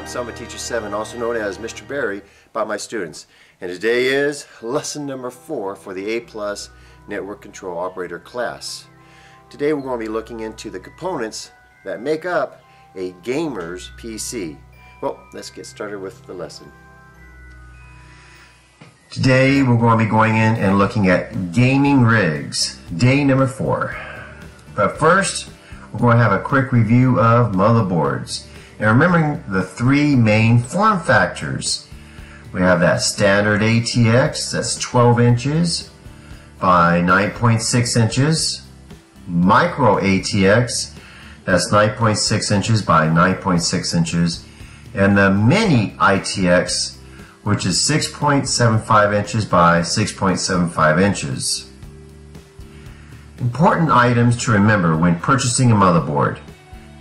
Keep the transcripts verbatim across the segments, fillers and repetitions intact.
I'm Selma Teacher seven, also known as Mister Barry by my students. And today is lesson number four for the A plus Network Control Operator class. Today we're going to be looking into the components that make up a gamer's P C. Well, let's get started with the lesson. Today we're going to be going in and looking at gaming rigs, day number four. But first, we're going to have a quick review of motherboards. And remembering the three main form factors. We have that standard A T X, that's twelve inches by nine point six inches. Micro A T X, that's nine point six inches by nine point six inches. And the mini I T X, which is six point seven five inches by six point seven five inches. Important items to remember when purchasing a motherboard.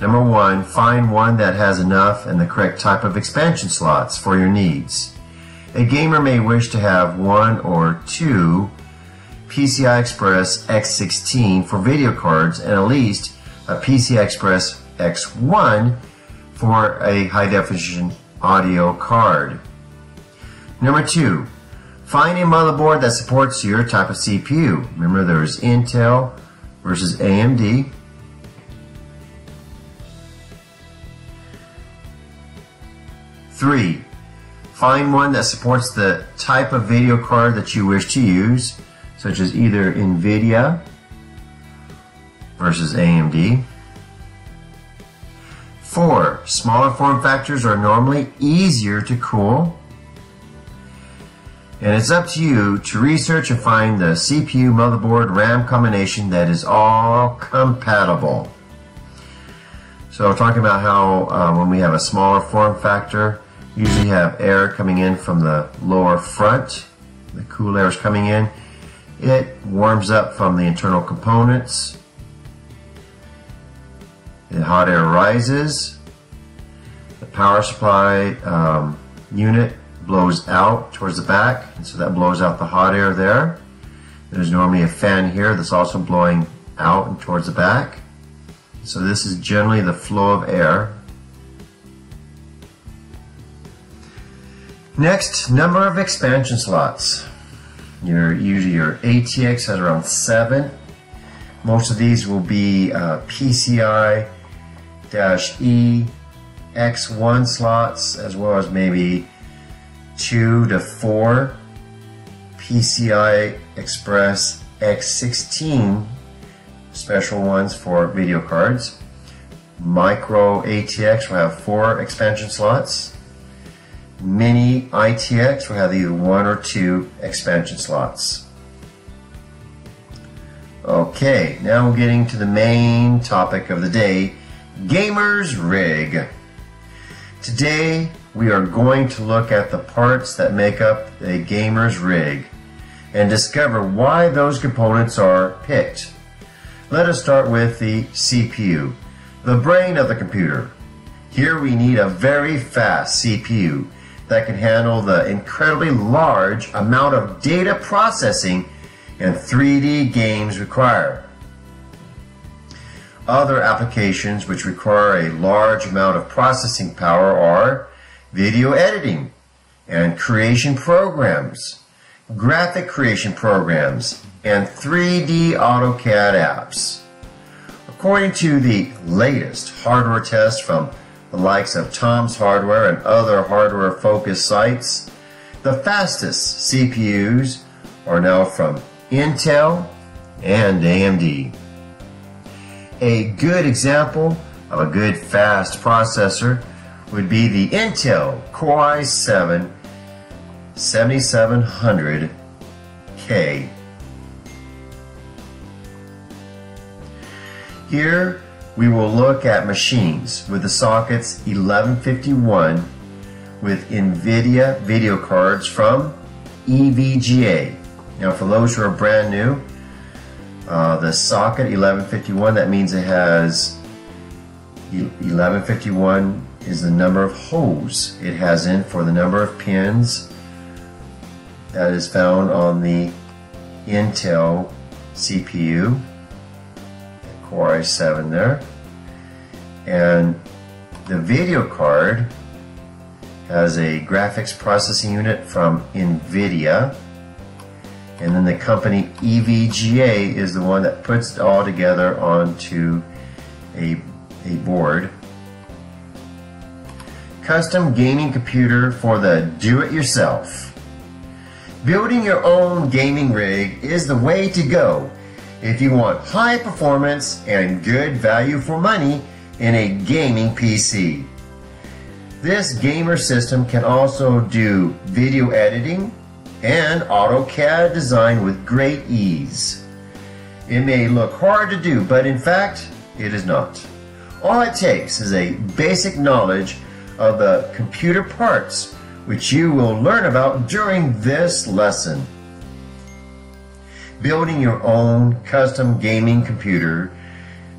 Number one, find one that has enough and the correct type of expansion slots for your needs. A gamer may wish to have one or two P C I Express X sixteen for video cards and at least a P C I Express X one for a high definition audio card. Number two, find a motherboard that supports your type of C P U. Remember, there's Intel versus A M D. Three, find one that supports the type of video card that you wish to use, such as either NVIDIA versus A M D. Four, smaller form factors are normally easier to cool. And it's up to you to research and find the C P U motherboard RAM combination that is all compatible. So we're talking about how uh, when we have a smaller form factor, usually have air coming in from the lower front, the cool air is coming in, it warms up from the internal components, the hot air rises, the power supply um, unit blows out towards the back, and so that blows out the hot air there. There's normally a fan here that's also blowing out and towards the back. So this is generally the flow of air. Next, number of expansion slots. Your usually your A T X has around seven. Most of these will be uh, P C I E X one slots, as well as maybe two to four P C I Express X sixteen special ones for video cards. Micro A T X will have four expansion slots. Mini I T X will have either one or two expansion slots. Okay, now we're getting to the main topic of the day, gamer's rig. Today, we are going to look at the parts that make up a gamer's rig and discover why those components are picked. Let us start with the C P U, the brain of the computer. Here we need a very fast C P U that can handle the incredibly large amount of data processing and three D games require. Other applications which require a large amount of processing power are video editing and creation programs, graphic creation programs, and three D AutoCAD apps. According to the latest hardware test from the likes of Tom's Hardware and other hardware-focused sites, the fastest C P Us are now from Intel and A M D. A good example of a good fast processor would be the Intel Core i seven seventy-seven hundred K. Here we will look at machines with the sockets eleven fifty-one with NVIDIA video cards from E V G A. Now for those who are brand new, Uh, the socket eleven fifty-one, that means it has eleven fifty-one is the number of holes it has in for the number of pins that is found on the Intel C P U, the Core i seven there. And the video card has a graphics processing unit from NVIDIA. And then the company E V G A is the one that puts it all together onto a, a board. Custom gaming computer for the do-it-yourself. Building your own gaming rig is the way to go if you want high performance and good value for money in a gaming P C. This gamer system can also do video editing and AutoCAD design with great ease. It may look hard to do, but in fact, it is not. All it takes is a basic knowledge of the computer parts, which you will learn about during this lesson. Building your own custom gaming computer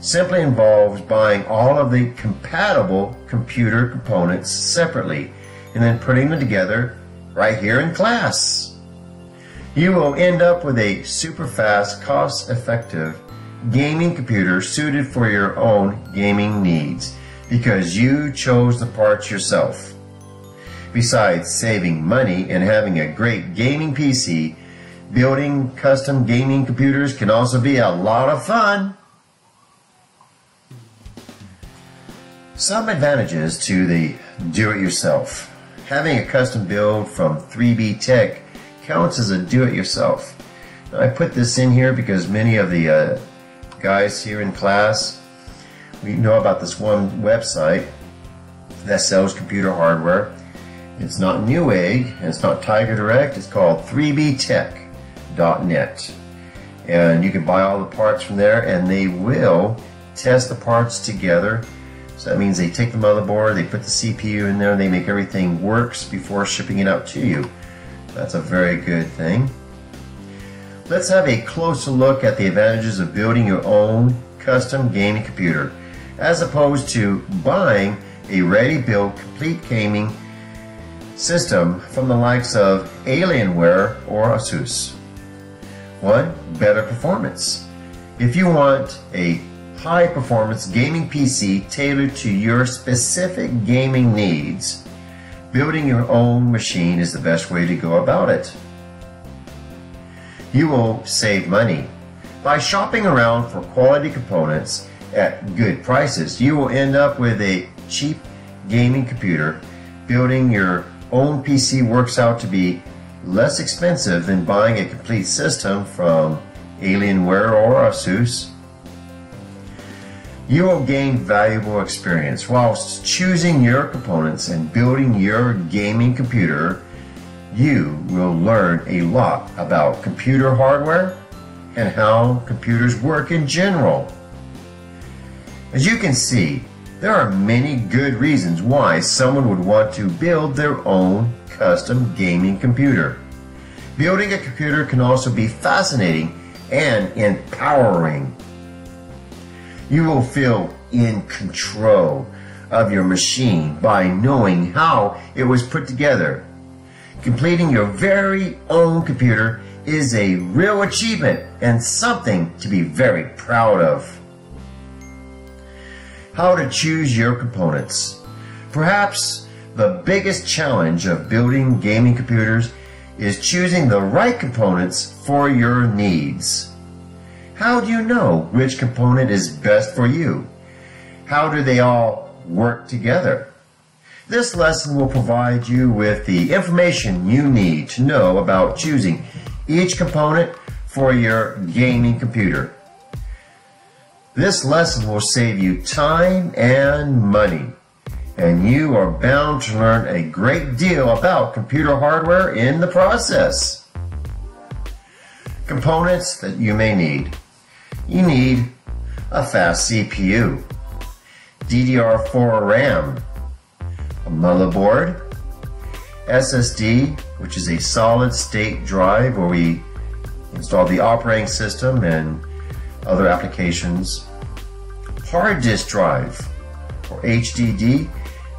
simply involves buying all of the compatible computer components separately and then putting them together right here in class. You will end up with a super fast, cost-effective gaming computer suited for your own gaming needs because you chose the parts yourself. Besides saving money and having a great gaming P C, building custom gaming computers can also be a lot of fun. Some advantages to the do-it-yourself. Having a custom build from three B Tech counts as a do-it-yourself. I put this in here because many of the uh, guys here in class, we know about this one website that sells computer hardware. It's not Newegg, and it's not Tiger Direct, it's called three B Tech dot net. And you can buy all the parts from there, and they will test the parts together. So that means they take the motherboard, they put the C P U in there, they make everything works before shipping it out to you. That's a very good thing. Let's have a closer look at the advantages of building your own custom gaming computer, as opposed to buying a ready-built complete gaming system from the likes of Alienware or Asus. One, better performance. If you want a high-performance gaming P C tailored to your specific gaming needs, building your own machine is the best way to go about it. You will save money. By shopping around for quality components at good prices, you will end up with a cheap gaming computer. Building your own P C works out to be less expensive than buying a complete system from Alienware or Asus. You will gain valuable experience whilst choosing your components and building your gaming computer. You will learn a lot about computer hardware and how computers work in general. As you can see, there are many good reasons why someone would want to build their own custom gaming computer. Building a computer can also be fascinating and empowering. You will feel in control of your machine by knowing how it was put together. Completing your very own computer is a real achievement and something to be very proud of. How to choose your components. Perhaps the biggest challenge of building gaming computers is choosing the right components for your needs. How do you know which component is best for you? How do they all work together? This lesson will provide you with the information you need to know about choosing each component for your gaming computer. This lesson will save you time and money, and you are bound to learn a great deal about computer hardware in the process. Components that you may need. You need a fast C P U, D D R four RAM, a motherboard, S S D, which is a solid state drive where we install the operating system and other applications, hard disk drive or H D D.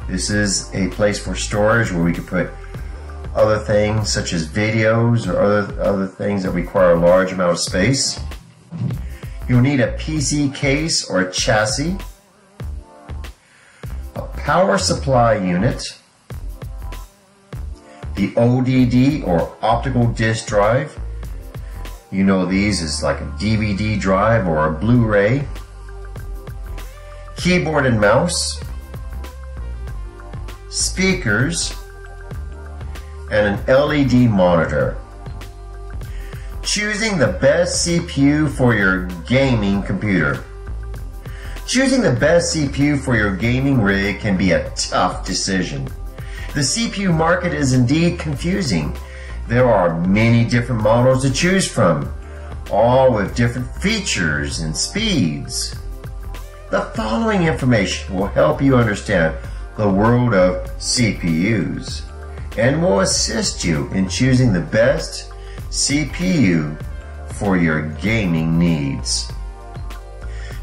This is a place for storage where we can put other things such as videos or other, other things that require a large amount of space. You'll need a P C case or a chassis, a power supply unit, The O D D, or optical disc drive, you know these is like a D V D drive or a Blu-ray. Keyboard and mouse, speakers, and an L E D monitor. Choosing the best C P U for your gaming computer. Choosing the best C P U for your gaming rig can be a tough decision. The C P U market is indeed confusing. There are many different models to choose from, all with different features and speeds. The following information will help you understand the world of C P Us and will assist you in choosing the best C P U for your gaming needs.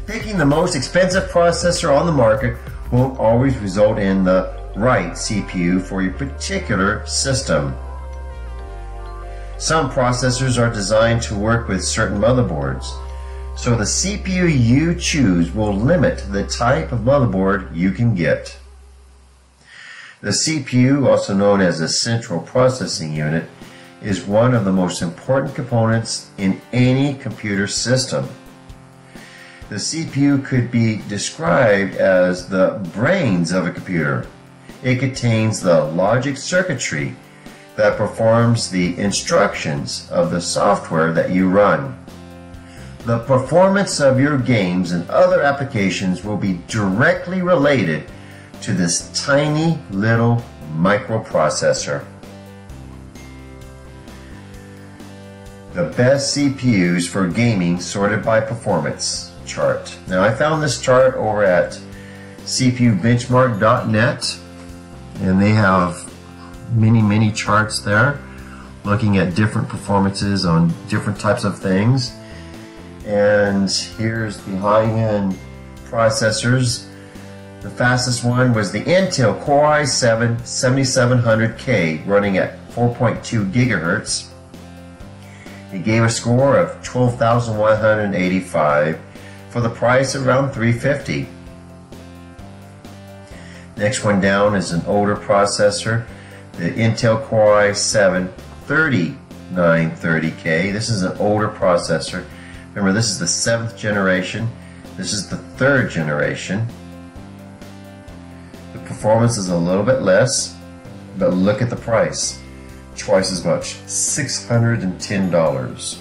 Picking the most expensive processor on the market won't always result in the right C P U for your particular system. Some processors are designed to work with certain motherboards, so the C P U you choose will limit the type of motherboard you can get. The C P U, also known as a central processing unit, is one of the most important components in any computer system. The C P U could be described as the brains of a computer. It contains the logic circuitry that performs the instructions of the software that you run. The performance of your games and other applications will be directly related to this tiny little microprocessor. The best C P Us for gaming sorted by performance chart. Now, I found this chart over at C P U benchmark dot net, and they have many many charts there looking at different performances on different types of things. And here's the high-end processors. The fastest one was the Intel Core i seven seventy-seven hundred K running at four point two gigahertz. It gave a score of twelve thousand one hundred eighty-five for the price of around three hundred fifty dollars. Next one down is an older processor, the Intel Core i seven thirty-nine thirty K. This is an older processor. Remember, this is the seventh generation. This is the third generation. Performance is a little bit less, but look at the price, twice as much, six hundred ten dollars.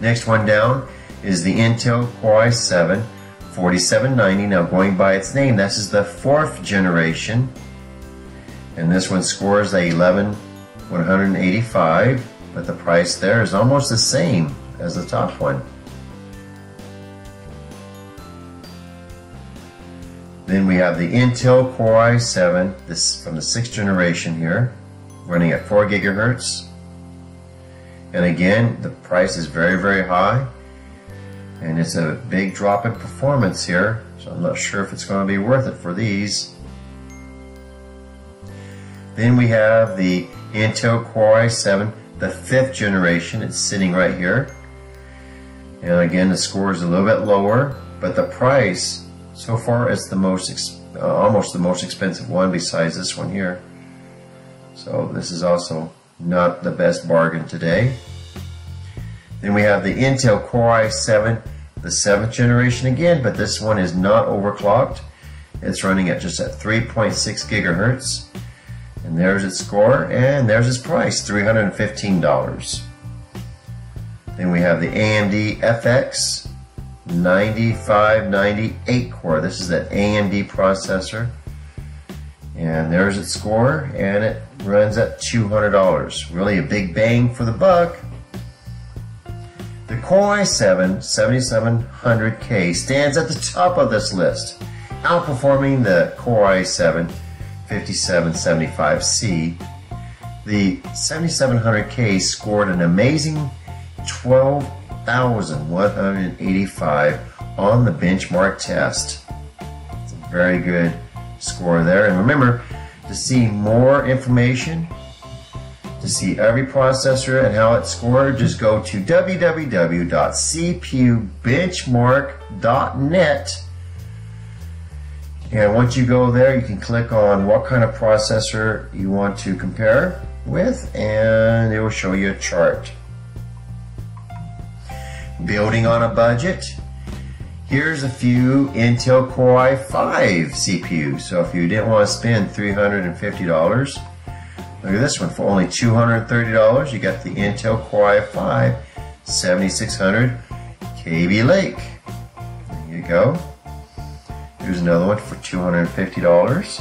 Next one down is the Intel Core i seven forty-seven ninety. Now, going by its name, this is the fourth generation, and this one scores a eleven thousand one hundred eighty-five, but the price there is almost the same as the top one. Then we have the Intel Core i seven, this from the sixth generation here, running at four gigahertz. And again, the price is very, very high. And it's a big drop in performance here, so I'm not sure if it's going to be worth it for these. Then we have the Intel Core i seven, the fifth generation. It's sitting right here. And again, the score is a little bit lower, but the price, so far, it's the most, uh, almost the most expensive one besides this one here. So this is also not the best bargain today. Then we have the Intel Core i seven, the seventh generation again, but this one is not overclocked. It's running at just at three point six gigahertz. And there's its score, and there's its price, three hundred fifteen dollars. Then we have the A M D F X ninety-five ninety-eight core. This is that A M D processor, and there's its score, and it runs at two hundred dollars. Really a big bang for the buck. The Core i seven seventy-seven hundred K stands at the top of this list, outperforming the Core i seven fifty-seven seventy-five C. The seventy-seven hundred K scored an amazing twelve thousand one hundred eighty-five on the benchmark test. It's a very good score there. And remember, to see more information, to see every processor and how it scored, just go to w w w dot C P U benchmark dot net And once you go there, you can click on what kind of processor you want to compare with, and it will show you a chart. Building on a budget, here's a few Intel Core i five C P Us. So if you didn't want to spend three hundred fifty dollars, look at this one for only two hundred thirty dollars. You got the Intel Core i five seventy-six hundred Kaby Lake. There you go. Here's another one for two hundred fifty dollars.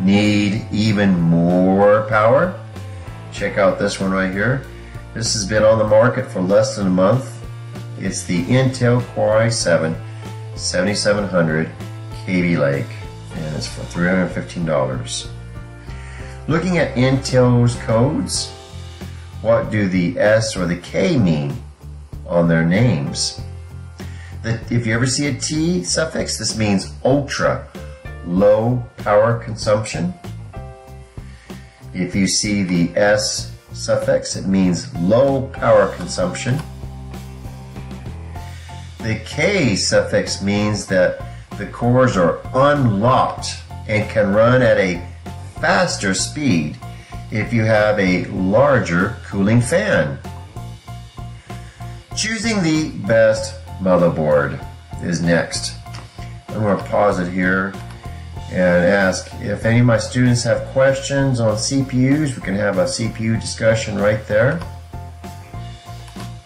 Need even more power? Check out this one right here. This has been on the market for less than a month. It's the Intel Core i seven seventy-seven hundred Kaby Lake, and it's for three hundred fifteen dollars. Looking at Intel's codes, what do the S or the K mean on their names? The, if you ever see a T suffix, this means ultra low power consumption. If you see the S suffix, it means low power consumption. The K suffix means that the cores are unlocked and can run at a faster speed if you have a larger cooling fan. Choosing the best motherboard is next. I'm going to pause it here and ask if any of my students have questions on C P Us. We can have a C P U discussion right there.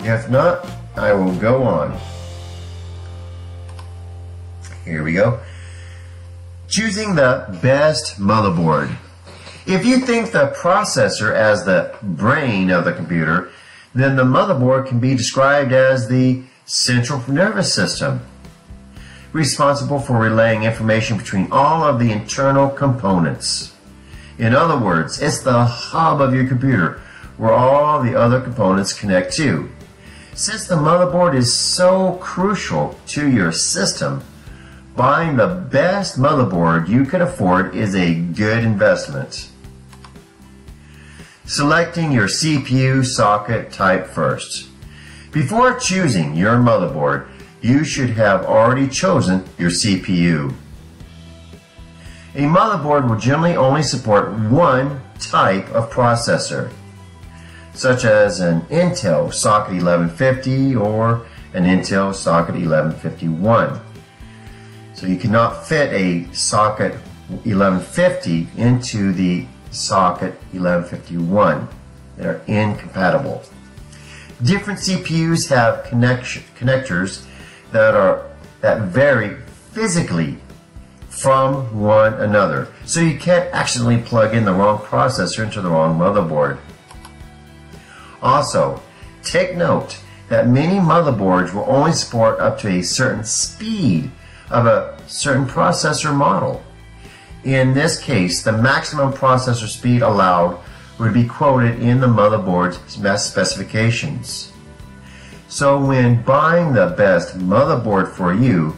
If not, I will go on. Here we go. Choosing the best motherboard. If you think the processor as the brain of the computer, then the motherboard can be described as the central nervous system, responsible for relaying information between all of the internal components. In other words, it's the hub of your computer where all the other components connect to. Since the motherboard is so crucial to your system, buying the best motherboard you can afford is a good investment. Selecting your C P U socket type first. Before choosing your motherboard, you should have already chosen your C P U. A motherboard will generally only support one type of processor, such as an Intel Socket eleven fifty or an Intel Socket eleven fifty-one. So you cannot fit a Socket eleven fifty into the Socket eleven fifty-one. They're incompatible. Different C P Us have connection, connectors that are that vary physically from one another, so you can't accidentally plug in the wrong processor into the wrong motherboard. Also, take note that many motherboards will only support up to a certain speed of a certain processor model. In this case, the maximum processor speed allowed would be quoted in the motherboard's specifications. So when buying the best motherboard for you,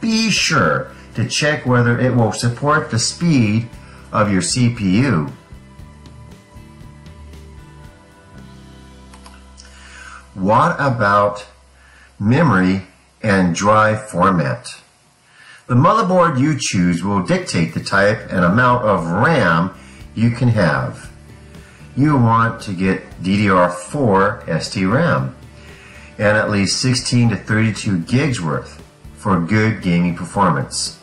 be sure to check whether it will support the speed of your C P U. What about memory and drive format? The motherboard you choose will dictate the type and amount of RAM you can have. You want to get D D R four S T RAM and at least sixteen to thirty-two gigs worth for good gaming performance.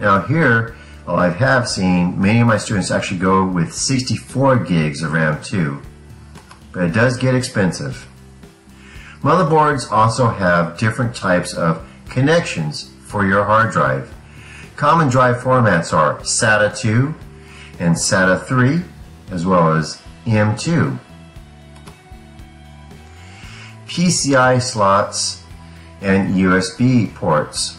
Now here, well, I have seen many of my students actually go with sixty-four gigs of RAM too, but it does get expensive. Motherboards also have different types of connections for your hard drive. Common drive formats are SATA two and SATA three, as well as M two. P C I slots and U S B ports.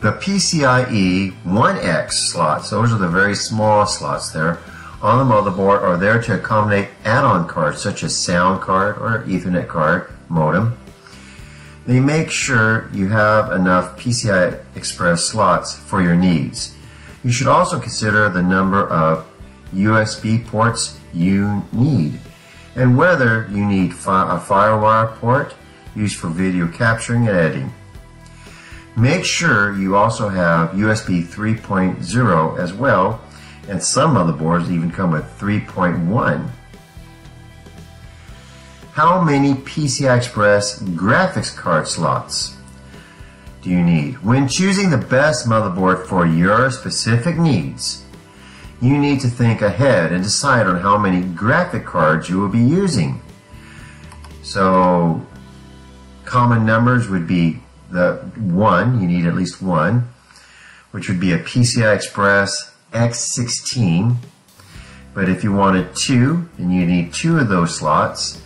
The P C I E one X slots, those are the very small slots there, on the motherboard are there to accommodate add-on cards such as sound card or Ethernet card, modem. They make sure you have enough P C I Express slots for your needs. You should also consider the number of U S B ports you need and whether you need a FireWire port used for video capturing and editing, Make sure you also have U S B three point oh as well, and some motherboards even come with three point one. How many P C I Express graphics card slots do you need? When choosing the best motherboard for your specific needs, you need to think ahead and decide on how many graphic cards you will be using. So common numbers would be the one, you need at least one, which would be a P C I Express X sixteen. But if you wanted two, then you need two of those slots.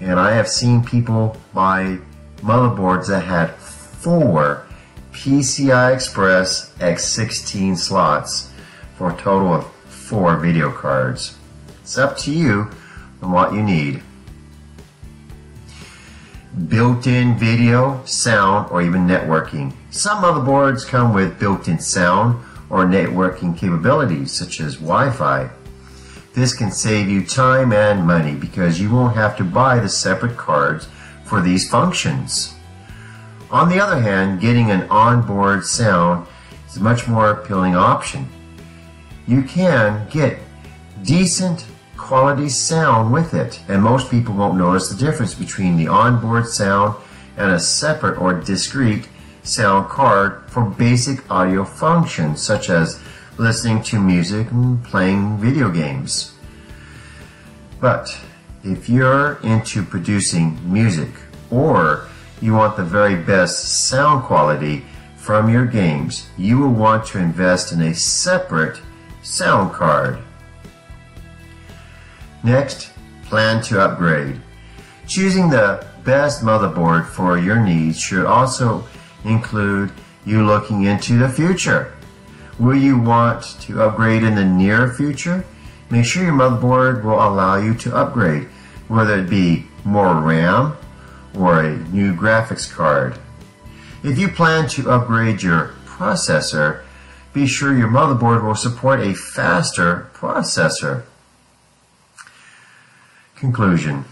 And I have seen people buy motherboards that had four P C I Express X sixteen slots for a total of four video cards. It's up to you on what you need. Built-in video, sound, or even networking. Some motherboards come with built-in sound or networking capabilities such as Wi-Fi. This can save you time and money because you won't have to buy the separate cards for these functions. On the other hand, getting an onboard sound is a much more appealing option. You can get decent quality sound with it, and most people won't notice the difference between the onboard sound and a separate or discrete sound card for basic audio functions such as listening to music and playing video games. But if you're into producing music or you want the very best sound quality from your games, you will want to invest in a separate sound card. Next, plan to upgrade. Choosing the best motherboard for your needs should also include you looking into the future. Will you want to upgrade in the near future? Make sure your motherboard will allow you to upgrade, whether it be more RAM or a new graphics card. If you plan to upgrade your processor, be sure your motherboard will support a faster processor. Conclusion.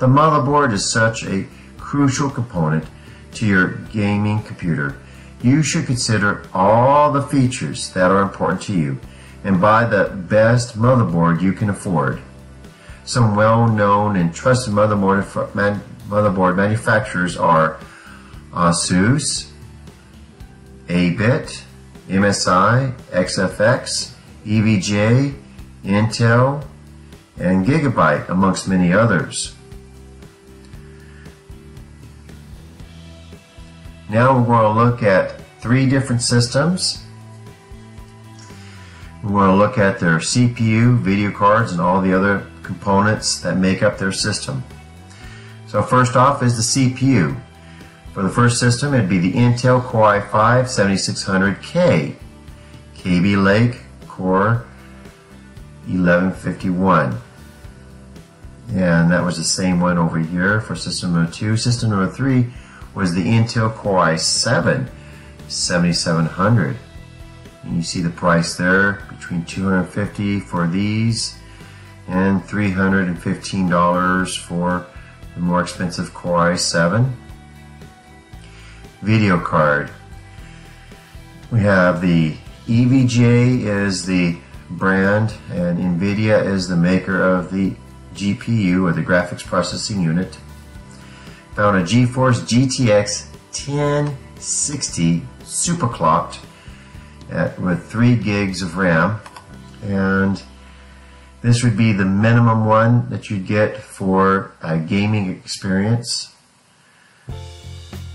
The motherboard is such a crucial component to your gaming computer. You should consider all the features that are important to you and buy the best motherboard you can afford. Some well-known and trusted motherboard, man, motherboard manufacturers are Asus, A B I T, M S I, X F X, E V G A, Intel, and Gigabyte, amongst many others. Now we're going to look at three different systems. We're going to look at their C P U, video cards, and all the other components that make up their system. So first off is the C P U. For the first system, it'd be the Intel Core i five seventy-six hundred K, Kaby Lake Core eleven fifty-one. And that was the same one over here for system number two. System number three was the Intel Core i seven seventy-seven hundred. And you see the price there, between two hundred fifty dollars for these and three hundred fifteen dollars for the more expensive Core i seven. Video card. We have the E V G A is the brand, and NVIDIA is the maker of the G P U, or the graphics processing unit. Found a GeForce G T X ten sixty superclocked at, with three gigs of RAM, and this would be the minimum one that you'd get for a gaming experience.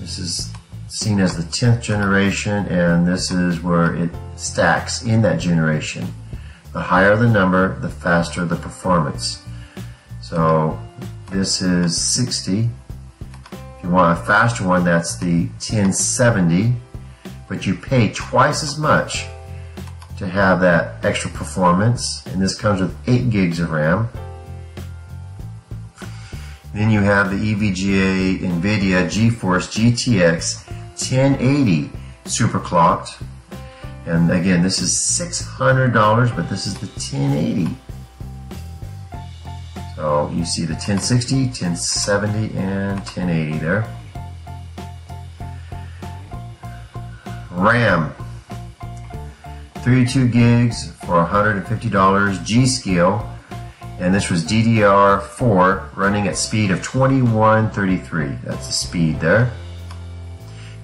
This is seen as the tenth generation, and this is where it stacks in that generation. The higher the number, the faster the performance. So this is sixty. If you want a faster one, that's the ten seventy, but you pay twice as much to have that extra performance, and this comes with eight gigs of RAM. Then you have the E V G A NVIDIA GeForce G T X ten eighty superclocked. And again, this is six hundred dollars, but this is the ten eighty. So you see the ten sixty, ten seventy, and ten eighty there. RAM, thirty-two gigs for one hundred fifty dollars, G-Scale, and this was D D R four running at speed of twenty-one thirty-three. That's the speed there.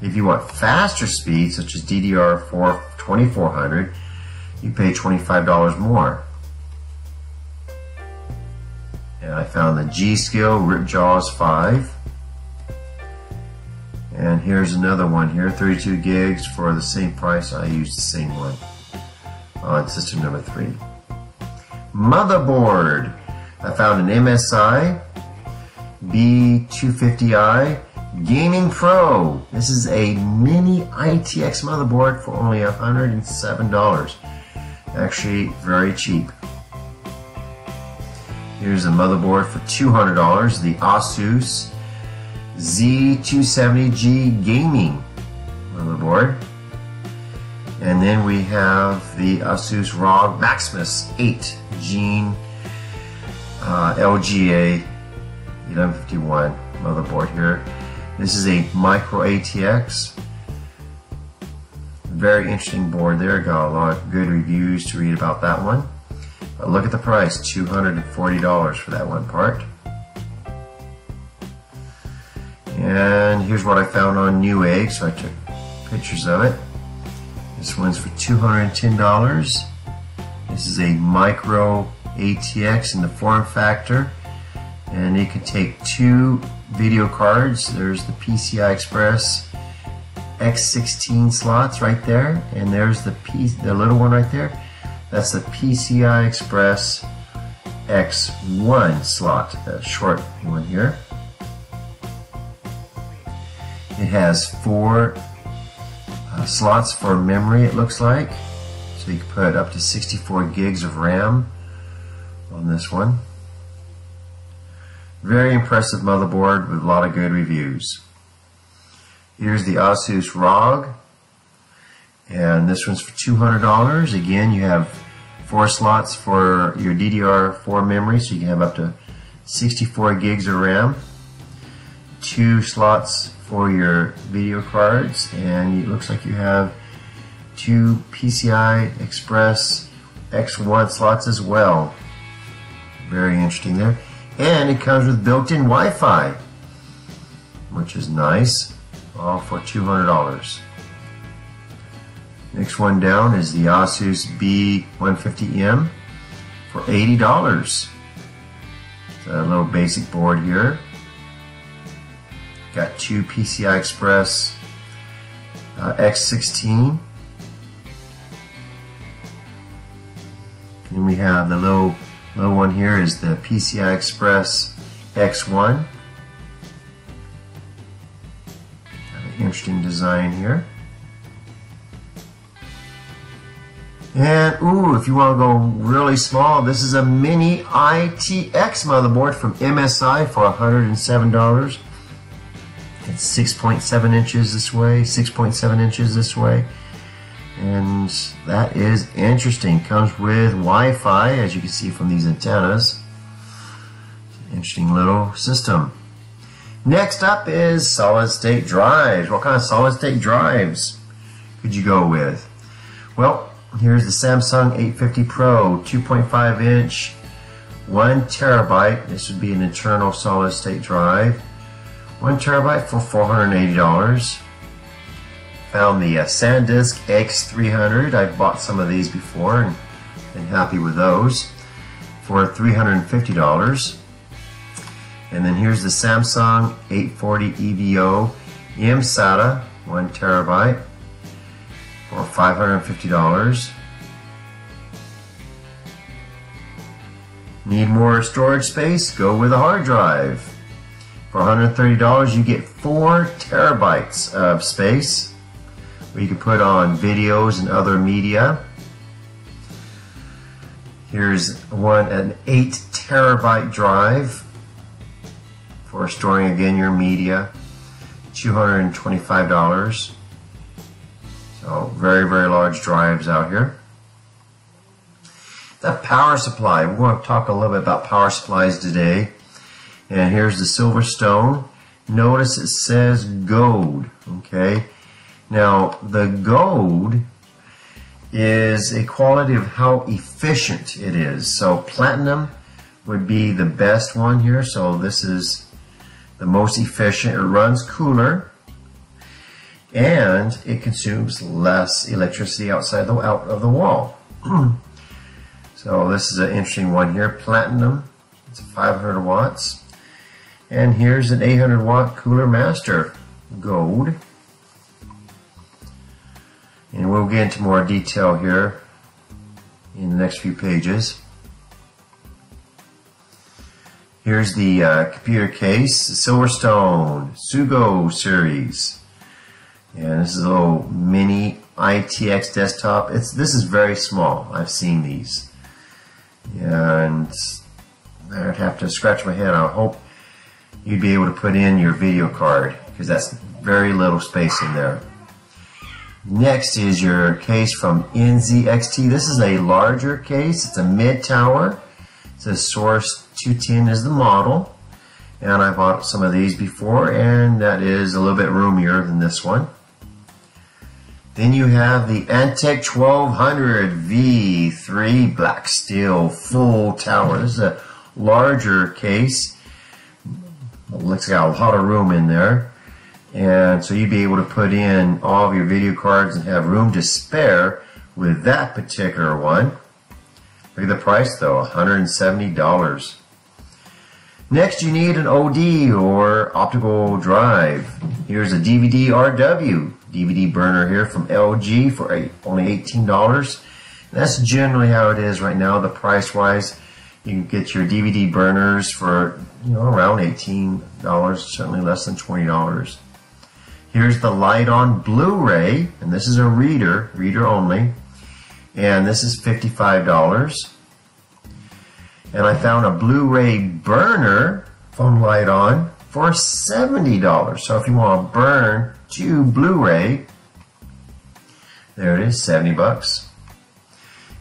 If you want faster speed, such as D D R four twenty-four hundred, you pay twenty-five dollars more. And I found the G-Scale Ripjaws five. And here's another one here, thirty-two gigs for the same price. I used the same one on system number three. Motherboard. I found an M S I B two fifty i Gaming Pro. This is a mini I T X motherboard for only one hundred seven dollars. Actually, very cheap. Here's a motherboard for two hundred dollars, the Asus Z two seventy G Gaming motherboard. And then we have the Asus R O G Maximus eight Gene uh, L G A eleven fifty-one motherboard here. This is a micro A T X. Very interesting board there. Got a lot of good reviews to read about that one. But look at the price, two hundred forty dollars for that one part. And here's what I found on Newegg, so I took pictures of it. This one's for two hundred ten dollars. This is a micro A T X in the form factor, and it can take two video cards. There's the P C I Express X sixteen slots right there, and there's the P the little one right there. That's the P C I Express X one slot, that short one here. It has four uh, slots for memory, it looks like. So you can put up to sixty-four gigs of RAM on this one. Very impressive motherboard with a lot of good reviews. Here's the Asus R O G. And this one's for two hundred dollars. Again, you have four slots for your D D R four memory, so you can have up to sixty-four gigs of RAM. Two slots for your video cards, and it looks like you have two P C I Express X one slots as well. Very interesting there. And it comes with built-in Wi-Fi, which is nice, all for two hundred dollars. Next one down is the Asus B one fifty M for eighty dollars. It's a little basic board here. Got two P C I Express uh, X sixteen. And we have the little, little one here is the P C I Express X one. Got an interesting design here. And, ooh, if you want to go really small, this is a mini I T X motherboard from M S I for one hundred seven dollars. It's six point seven inches this way, six point seven inches this way. And that is interesting. Comes with Wi-Fi, as you can see from these antennas. Interesting little system. Next up is solid-state drives. What kind of solid-state drives could you go with? Well, here's the Samsung eight fifty Pro, two point five inch, one terabyte. This would be an internal solid state drive. one terabyte for four hundred eighty dollars. Found the uh, SanDisk X three hundred. I've bought some of these before and been happy with those for three hundred fifty dollars. And then here's the Samsung eight forty E V O M SATA, one terabyte. For five hundred fifty dollars. Need more storage space? Go with a hard drive. For one hundred thirty dollars, you get four terabytes of space where you can put on videos and other media. Here's one, an eight terabyte drive for storing again your media, two hundred twenty-five dollars. So very, very large drives out here. The power supply. We're going to talk a little bit about power supplies today. And here's the Silverstone. Notice it says gold. Okay. Now, the gold is a quality of how efficient it is. So platinum would be the best one here. So this is the most efficient. It runs cooler and it consumes less electricity outside the out of the wall. So this is an interesting one here. Platinum, it's five hundred watts. And here's an eight hundred watt Cooler Master gold. And we'll get into more detail here in the next few pages. Here's the uh, computer case, the Silverstone Sugo series. And this is a little mini I T X desktop. It's This is very small. I've seen these. And I'd have to scratch my head. I hope you'd be able to put in your video card, because that's very little space in there. Next is your case from N Z X T. This is a larger case. It's a mid-tower. It says Source two ten is the model. And I bought some of these before, and that is a little bit roomier than this one. Then you have the Antec twelve hundred V three Black Steel Full Tower. This is a larger case. It looks like a lot of room in there. And so you'd be able to put in all of your video cards and have room to spare with that particular one. Look at the price though, one hundred seventy dollars. Next you need an O D D or optical drive. Here's a D V D R W, D V D burner here from L G for eight, only eighteen dollars. That's generally how it is right now, the price wise. You can get your D V D burners for, you know, around eighteen dollars, certainly less than twenty dollars. Here's the Light On Blu-ray, and this is a reader, reader only, and this is fifty-five dollars. And I found a Blu-ray burner from Light On for seventy dollars. So if you want to burn to Blu-ray, there it is, seventy bucks.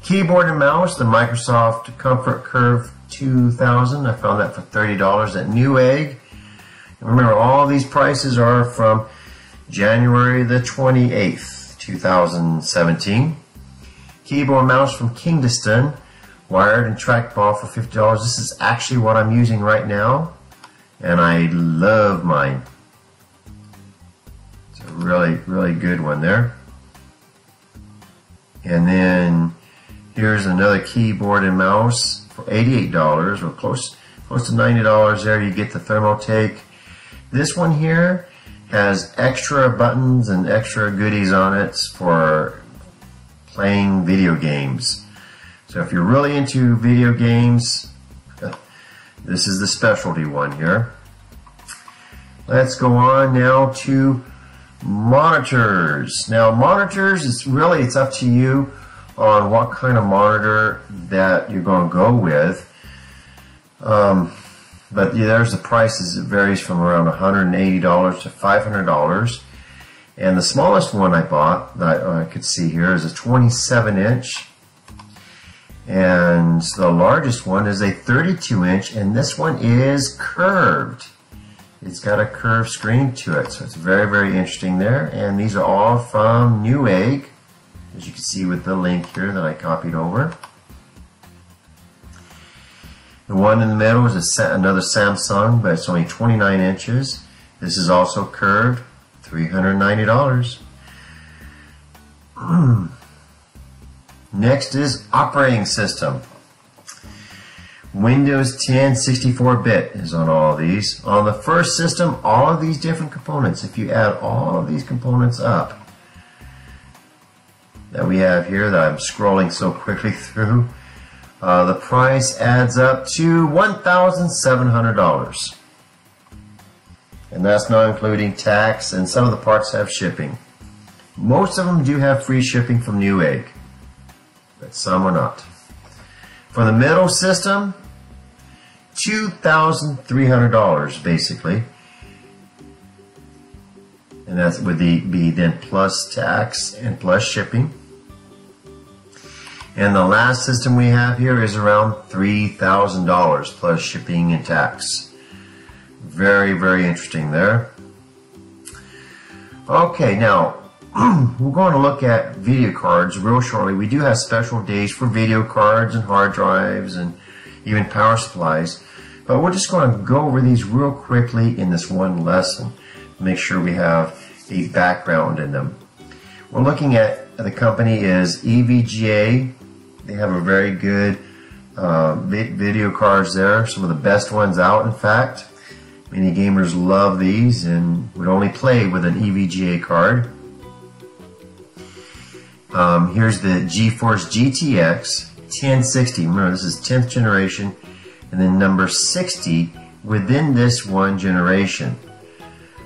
Keyboard and mouse, the Microsoft Comfort Curve two thousand. I found that for thirty dollars at Newegg. And remember, all these prices are from January the twenty-eighth, two thousand seventeen. Keyboard and mouse from Kingston, wired and trackball for fifty dollars. This is actually what I'm using right now, and I love mine. It's a really, really good one there. And then here's another keyboard and mouse for eighty-eight dollars, or close, close to ninety dollars there. You get the Thermaltake. This one here has extra buttons and extra goodies on it for playing video games. So if you're really into video games, this is the specialty one here. Let's go on now to monitors. Now monitors, it's really, it's up to you on what kind of monitor that you're going to go with. Um, but yeah, there's the prices. It varies from around one hundred eighty dollars to five hundred dollars. And the smallest one I bought that I could see here is a twenty-seven inch. And the largest one is a thirty-two inch, and this one is curved. It's got a curved screen to it, so it's very, very interesting there. And these are all from Newegg, as you can see with the link here that I copied over. The one in the middle is a, another Samsung, but it's only twenty-nine inches. This is also curved, three hundred ninety dollars. Next is operating system. Windows ten sixty-four bit is on all of these. On the first system, all of these different components, if you add all of these components up that we have here that I'm scrolling so quickly through, uh, the price adds up to one thousand seven hundred dollars. And that's not including tax, and some of the parts have shipping. Most of them do have free shipping from Newegg, but some are not. For the middle system, two thousand three hundred dollars basically. And that would be then plus tax and plus shipping. And the last system we have here is around three thousand dollars plus shipping and tax. Very, very interesting there. Okay, now we're going to look at video cards real shortly. We do have special days for video cards and hard drives and even power supplies, but we're just going to go over these real quickly in this one lesson. Make sure we have a background in them. We're looking at the company is E V G A. They have a very good uh, video cards there, some of the best ones out, in fact. Many gamers love these and would only play with an E V G A card. Um, here's the GeForce G T X ten sixty. Remember, this is tenth generation, and then number sixty within this one generation.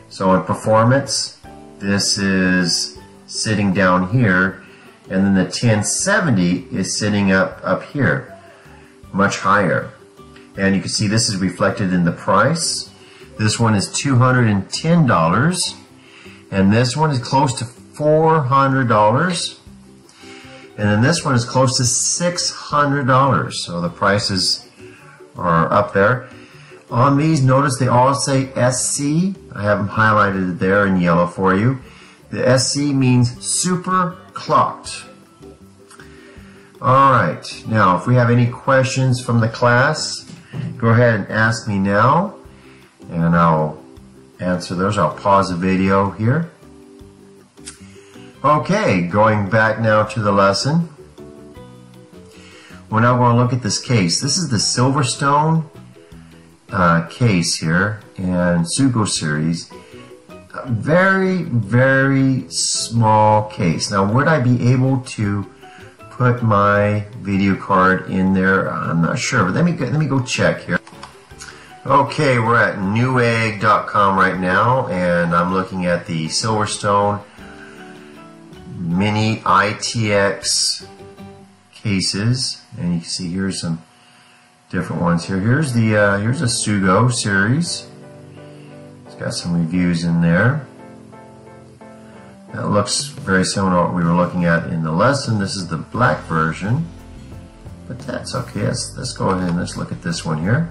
So in performance, this is sitting down here, and then the ten seventy is sitting up up here, much higher. And you can see this is reflected in the price. This one is two hundred ten dollars, and this one is close to four hundred dollars. And then this one is close to six hundred dollars, so the prices are up there. On these, notice they all say S C. I have them highlighted there in yellow for you. The S C means super clocked. All right, now if we have any questions from the class, go ahead and ask me now, and I'll answer those. I'll pause the video here. Okay, going back now to the lesson. We're now going to look at this case. This is the Silverstone uh, case here, and Sugo series. A very, very small case. Now, would I be able to put my video card in there? I'm not sure, but let me go, let me go check here. Okay, we're at Newegg dot com right now, and I'm looking at the Silverstone mini I T X cases, and you can see here's some different ones here. Here's the uh, here's a Sugo series. It's got some reviews in there. That looks very similar to what we were looking at in the lesson. This is the black version, but that's okay. Let's, let's go ahead and let's look at this one here.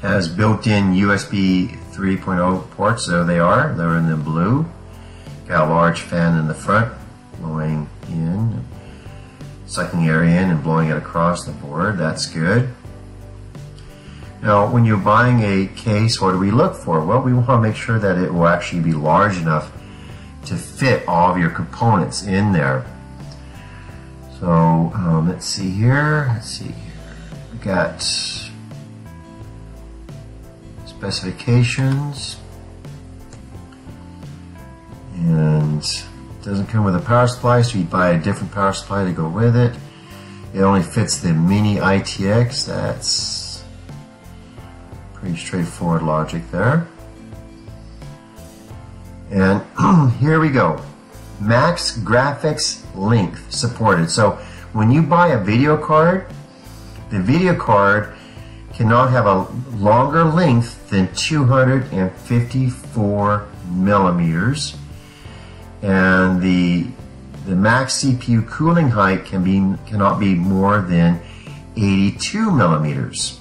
Has built-in U S B three point oh ports. There they are. They're in the blue. Got a large fan in the front, blowing in, sucking air in and blowing it across the board. That's good. Now, when you're buying a case, what do we look for? Well, we want to make sure that it will actually be large enough to fit all of your components in there. So, um, let's see here. Let's see here. We got specifications. And it doesn't come with a power supply, so you buy a different power supply to go with it. It only fits the mini I T X. That's pretty straightforward logic there. And here we go. Max graphics length supported. So when you buy a video card, the video card cannot have a longer length than two hundred fifty-four millimeters. And the the max C P U cooling height can be cannot be more than eighty-two millimeters.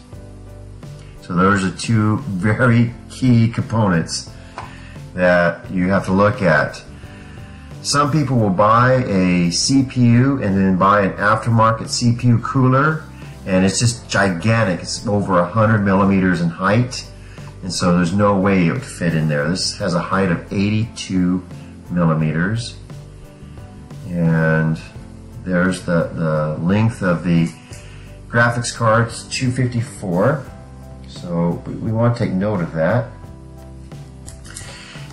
So those are two very key components that you have to look at. Some people will buy a C P U and then buy an aftermarket C P U cooler, and it's just gigantic. It's over a hundred millimeters in height, and so there's no way it would fit in there. This has a height of eighty-two millimeters, and there's the, the length of the graphics cards, two fifty-four, so we want to take note of that.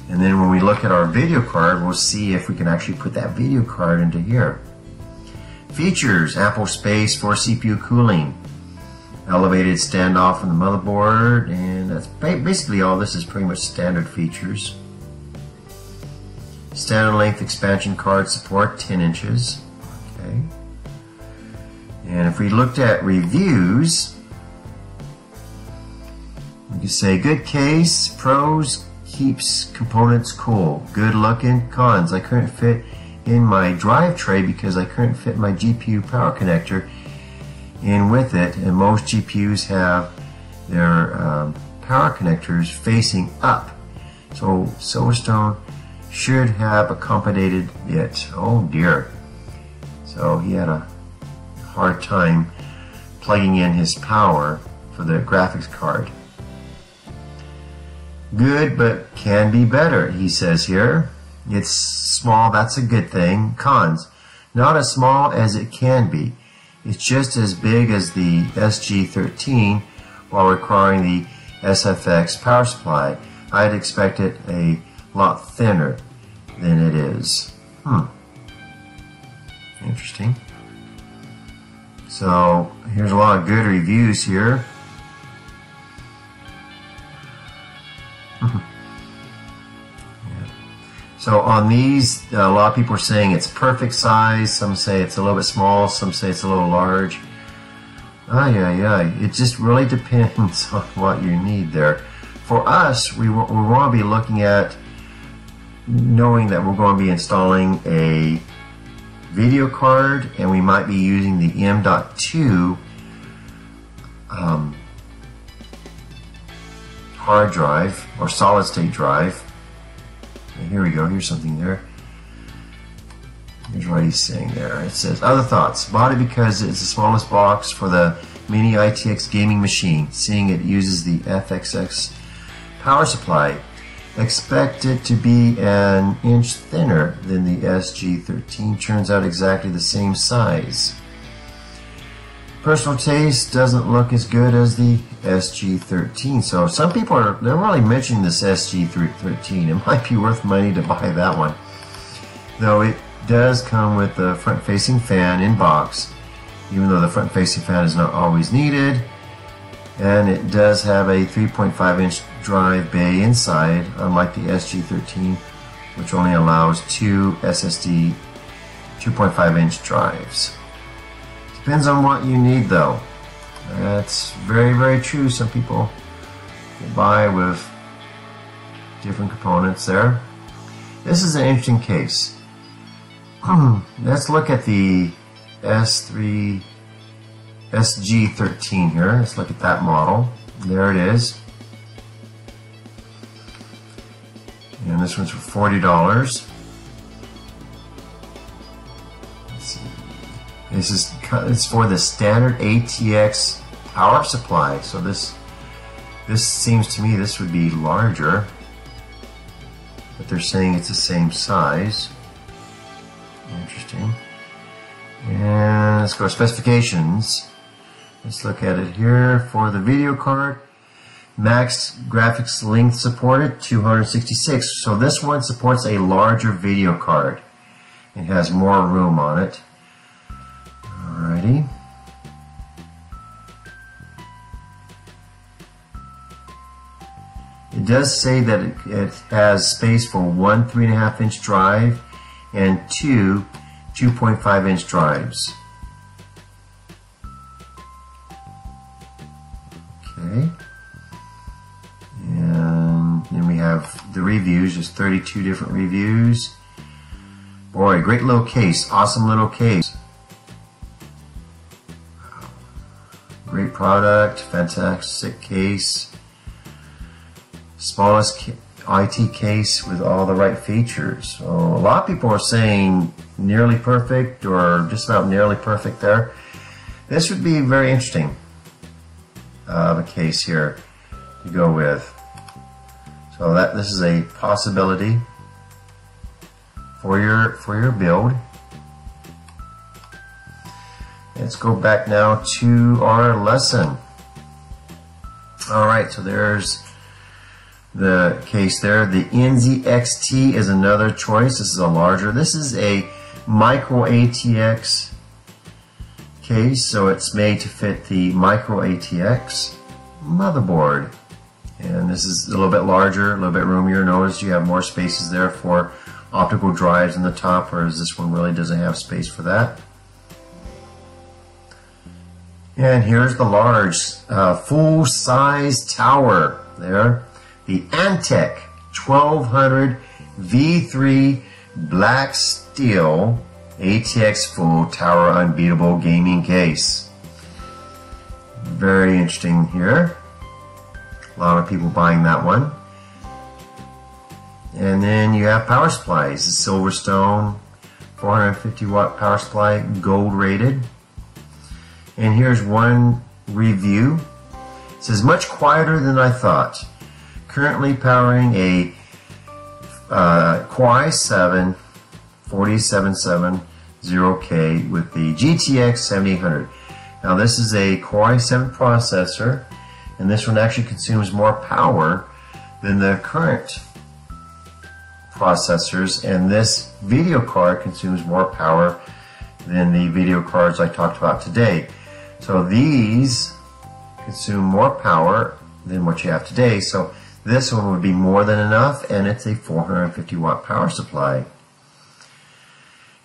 And then when we look at our video card, we'll see if we can actually put that video card into here. Features: ample space for C P U cooling, elevated standoff from the motherboard, and that's basically all. This is pretty much standard features. Standard length expansion card support, ten inches. Okay. And if we looked at reviews, we could say good case, pros, keeps components cool, good looking. Cons: I couldn't fit in my drive tray because I couldn't fit my G P U power connector in with it, and most G P Us have their um, power connectors facing up. So Silverstone should have accommodated it. Oh dear. So he had a hard time plugging in his power for the graphics card. Good, but can be better, he says here. It's small, that's a good thing. Cons, not as small as it can be. It's just as big as the S G thirteen while requiring the S F X power supply. I'd expect it a lot thinner than it is. Hmm. Interesting. So here's a lot of good reviews here. So on these, a lot of people are saying it's perfect size. Some say it's a little bit small. Some say it's a little large. Ay, ay, ay. It just really depends on what you need there. For us, we, we want to be looking at knowing that we're going to be installing a video card, and we might be using the M dot two um, hard drive or solid state drive. Here we go, here's something there. Here's what he's saying there. It says, other thoughts. Bought it because it's the smallest box for the mini I T X gaming machine. Seeing it uses the F X X power supply. Expect it to be an inch thinner than the S G thirteen. Turns out exactly the same size. Personal taste, doesn't look as good as the S G thirteen. So some people are, they're really mentioning this S G thirteen. It might be worth money to buy that one. Though it does come with the front-facing fan in box, even though the front-facing fan is not always needed. And it does have a three point five inch drive bay inside, unlike the S G thirteen, which only allows two S S D two point five inch drives. Depends on what you need, though. That's very, very true. Some people can buy with different components there. This is an interesting case. Let's look at the S three S G thirteen here. Let's look at that model. There it is. And this one's for forty dollars. This is it's for the standard A T X power supply. So this this seems to me this would be larger, but they're saying it's the same size. Interesting. And let's go specifications. Let's look at it here for the video card. Max graphics length supported two hundred sixty-six. So this one supports a larger video card. It has more room on it. Alrighty. It does say that it, it has space for one three and a half inch drive and two two point five inch drives. Okay. And then we have the reviews, just thirty-two different reviews. Boy, great little case, awesome little case. Great product, fantastic case, smallest I T case with all the right features. So a lot of people are saying nearly perfect or just about nearly perfect there. This would be very interesting of uh, a case here to go with. So that this is a possibility for your for your build. Let's go back now to our lesson. Alright, so there's the case there. The N Z X T is another choice. This is a larger. This is a micro A T X case, so it's made to fit the micro A T X motherboard. And this is a little bit larger, a little bit roomier. Notice you have more spaces there for optical drives in the top, whereas this one really doesn't have space for that. And here's the large uh, full-size tower there. The Antec twelve hundred V three black steel A T X full tower unbeatable gaming case. Very interesting here. A lot of people buying that one. And then you have power supplies, the Silverstone four hundred fifty watt power supply, gold rated. And here's one review. It says, much quieter than I thought. Currently powering a uh, Core i seven forty-seven seventy K with the G T X seventy-eight hundred. Now this is a Core i seven processor, and this one actually consumes more power than the current processors, and this video card consumes more power than the video cards I talked about today. So these consume more power than what you have today, so this one would be more than enough, and it's a four hundred fifty watt power supply.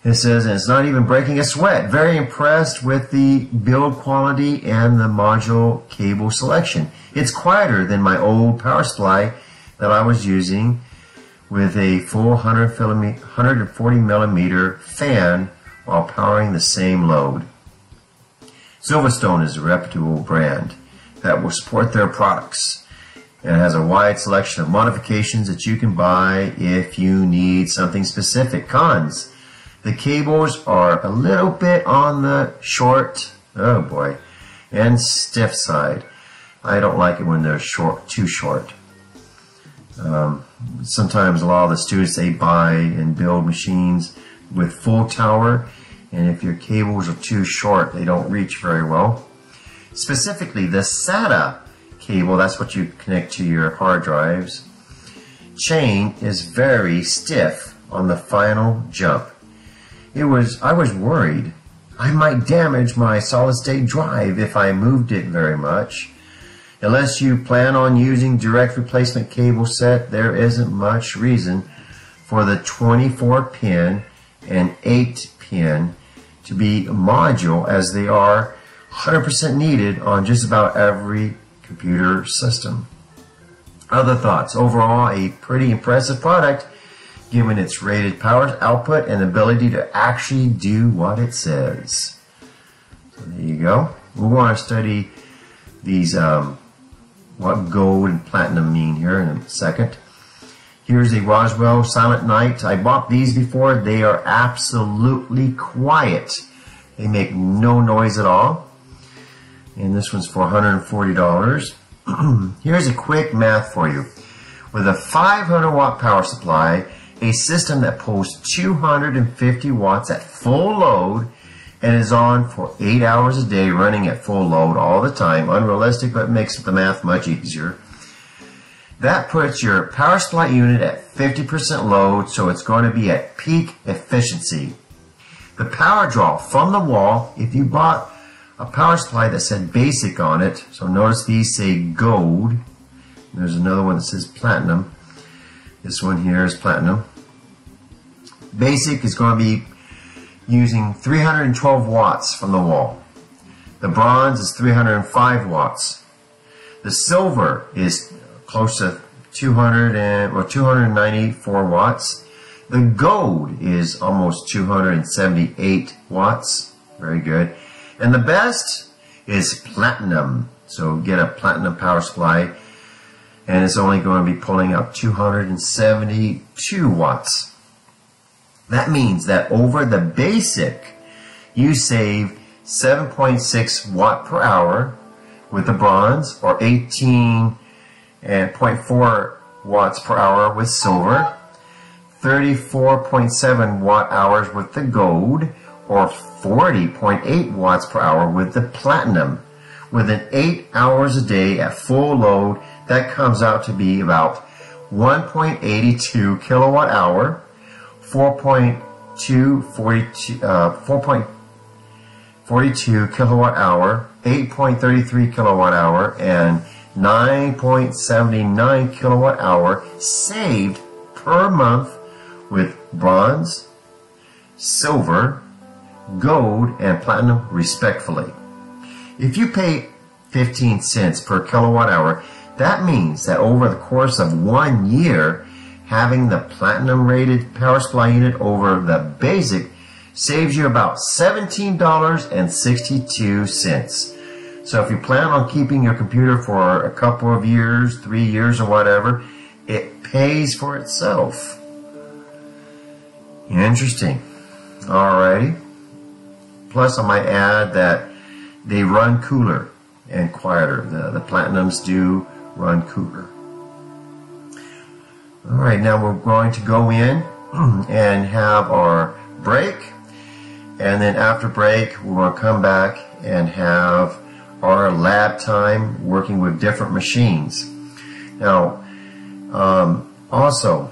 It says, and it's not even breaking a sweat. Very impressed with the build quality and the module cable selection. It's quieter than my old power supply that I was using with a full one hundred forty millimeter fan while powering the same load. Silverstone is a reputable brand that will support their products and has a wide selection of modifications that you can buy if you need something specific. Cons. The cables are a little bit on the short, oh boy, and stiff side. I don't like it when they're short, too short. Um, sometimes a lot of the students, they buy and build machines with full tower, and if your cables are too short, they don't reach very well. Specifically, the SATA cable, that's what you connect to your hard drives, chain is very stiff on the final jump. It was, I was worried I might damage my solid-state drive if I moved it very much. Unless you plan on using direct replacement cable set, there isn't much reason for the twenty-four pin and eight pin to be module, as they are one hundred percent needed on just about every computer system. Other thoughts. Overall, a pretty impressive product, given its rated power output and ability to actually do what it says. So there you go. We'll want to study these um, what gold and platinum mean here in a second. Here's the Roswell Silent Night. I bought these before. They are absolutely quiet. They make no noise at all. And this one's for one hundred forty dollars. Here's a quick math for you. With a five hundred watt power supply, a system that pulls two hundred fifty watts at full load and is on for eight hours a day, running at full load all the time. Unrealistic, but makes the math much easier. That puts your power supply unit at fifty percent load, so it's going to be at peak efficiency. The power draw from the wall, if you bought a power supply that said basic on it, so notice these say gold. There's another one that says platinum. This one here is platinum. Basic is going to be using three hundred twelve watts from the wall. The bronze is three hundred five watts. The silver is close to two hundred and, or two hundred ninety-four watts. The gold is almost two hundred seventy-eight watts. Very good. And the best is platinum. So get a platinum power supply, and it's only going to be pulling up two hundred seventy-two watts. That means that over the basic, you save seven point six watt per hour with the bronze, or eighteen point four watts per hour with silver, thirty-four point seven watt hours with the gold, or forty point eight watts per hour with the platinum. Within eight hours a day at full load, that comes out to be about one point eight two kilowatt hour, four point two four two kilowatt hour, eight point three three kilowatt hour, and nine point seven nine kilowatt hour saved per month with bronze, silver, gold, and platinum respectively. If you pay fifteen cents per kilowatt hour, that means that over the course of one year, having the platinum rated power supply unit over the basic saves you about seventeen dollars and sixty-two cents. So if you plan on keeping your computer for a couple of years, three years or whatever, it pays for itself. Interesting. Alrighty. Plus, I might add that they run cooler and quieter. The, the Platinums do run cooler. Alright, now we're going to go in and have our break, and then after break we're going to come back and have our lab time working with different machines. Now um, also,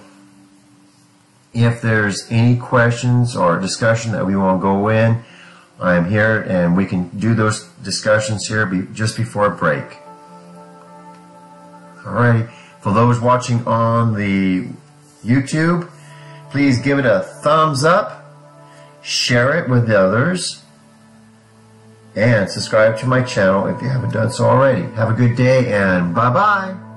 if there's any questions or discussion that we want to go in, I'm here and we can do those discussions here be, just before break. Alright, for those watching on the YouTube, please give it a thumbs up, share it with others, and subscribe to my channel if you haven't done so already. Have a good day and bye-bye.